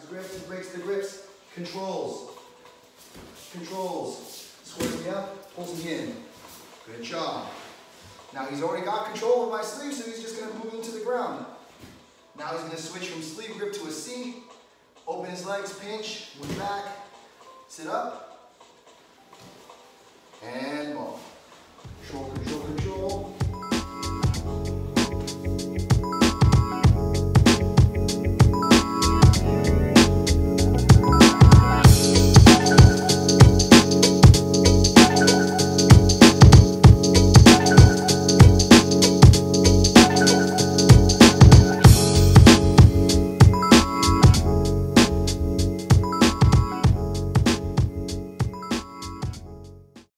his grips, he breaks the grips, controls, squares me up, pulls me in. Good job. Now he's already got control of my sleeve, so he's just going to move into the ground. Now he's going to switch from sleeve grip to a C, open his legs, pinch, move back, sit up, and more.